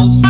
house.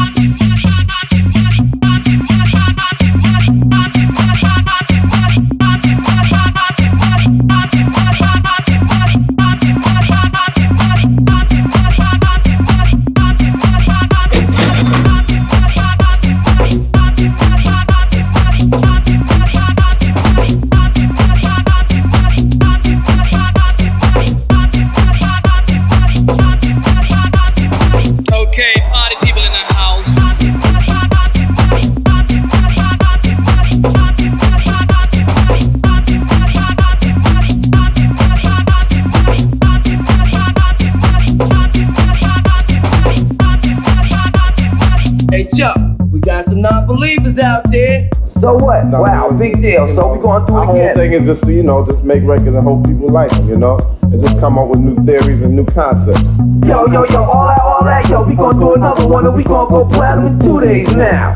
Believers out there. So what? No, wow, big deal. So we're going through it again. The whole thing is just, you know, just make records and hope people like them, you know? And just come up with new theories and new concepts. Yo, all that, yo, we gonna do another one and we gonna go platinum in 2 days now.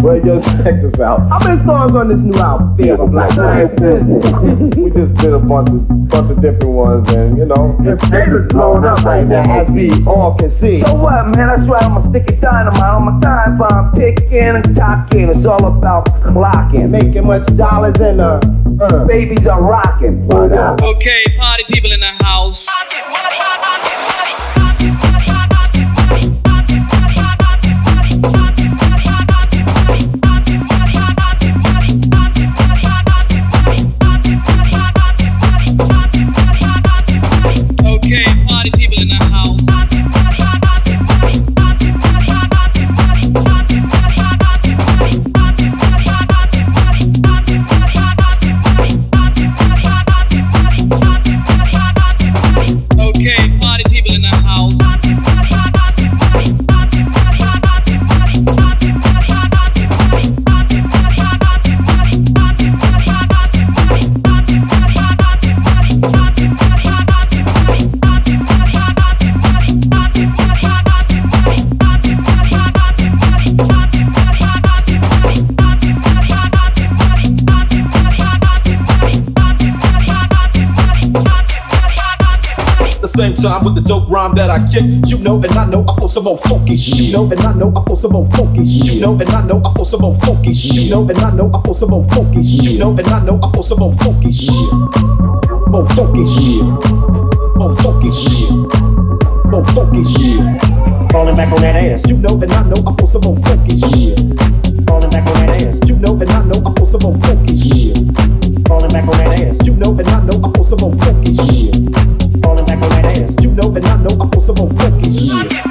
Well, yo, check this out. How many songs on this new album? Black Giant Business. We just did a bunch of different ones, and you know, it's blowing up right now, as we all can see. So what, man? That's right. I'm gonna stick a dynamite on my time bomb, ticking and talking. It's all about clocking, making much dollars, and babies are rocking. Okay, party people in the house. Same time with the dope rhyme that I kick, you know, and I know I feel some more funky, you know, and I know I feel some more funky, you know, and I know I feel some more funky, you know, and I know I feel some more funky, you know, and I know I feel some more funky shit, more funky shit, more funky shit, more funky shit, falling back on that ass, you know, and I know I feel some more funky shit, falling back on that ass, you know, and I know I feel some more funky shit, falling back on that ass, you know, and I know I feel some more funky shit. Falling back on that ass, you know, and I know I feel some more funky shit.